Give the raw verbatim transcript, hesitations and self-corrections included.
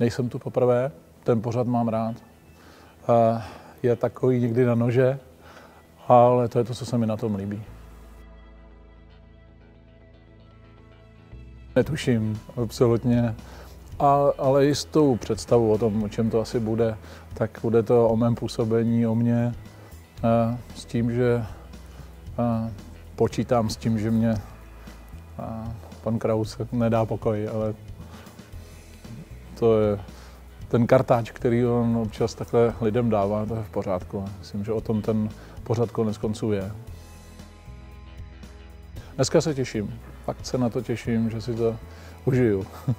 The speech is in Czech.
Nejsem tu poprvé, ten pořad mám rád. Je takový někdy na nože, ale to je to, co se mi na tom líbí. Netuším absolutně, ale jistou představu o tom, o čem to asi bude, tak bude to o mém působení, o mně, s tím, že počítám s tím, že mě pan Kraus nedá pokoj, ale to je ten kartáč, který on občas takhle lidem dává, to je v pořádku. Myslím, že o tom ten pořad konec konců je. Dneska se těším, fakt se na to těším, že si to užiju.